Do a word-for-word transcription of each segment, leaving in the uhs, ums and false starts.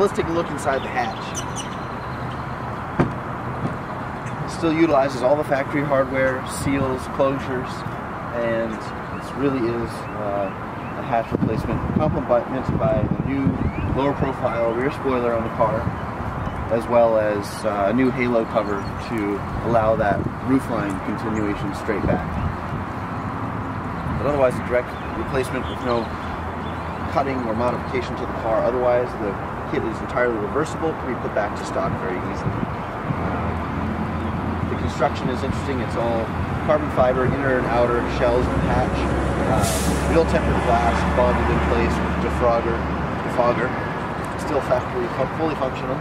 let's take a look inside the hatch. Still utilizes all the factory hardware, seals, closures, and this really is uh, a hatch replacement, complemented by the new lower profile rear spoiler on the car, as well as uh, a new halo cover to allow that roofline continuation straight back. But otherwise, a direct replacement with no cutting or modification to the car. Otherwise, the kit is entirely reversible, can be put back to stock very easily. Uh, the construction is interesting. It's all carbon fiber, inner and outer shells and hatch, uh, real tempered glass bonded in place with defrogger, defogger, still factory fully functional.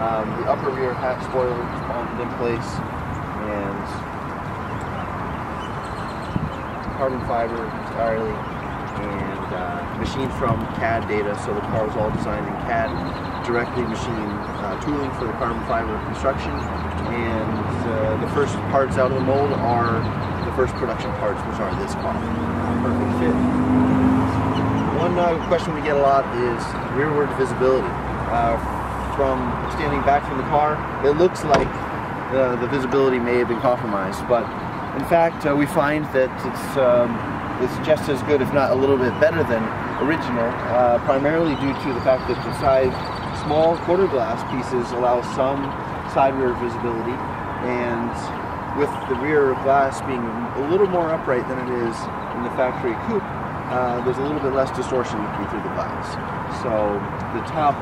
Um, the upper rear hatch spoiler is bonded in place, and carbon fiber entirely, and uh, machined from C A D data, so the car was all designed in C A D, directly machined uh, tooling for the carbon fiber construction, and uh, the first parts out of the mold are the first production parts, which are this car. Perfect fit. One uh, question we get a lot is rearward visibility. Uh, from standing back from the car, it looks like uh, the visibility may have been compromised, but in fact uh, we find that it's um, it's just as good, if not a little bit better than original, uh, primarily due to the fact that the size small quarter glass pieces allow some side rear visibility, and with the rear glass being a little more upright than it is in the factory coupe, uh, there's a little bit less distortion looking through the glass. So the top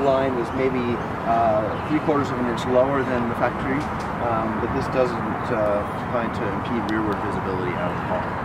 line was maybe uh, three quarters of an inch lower than the factory, um, but this doesn't uh, find to impede rearward visibility out of the car.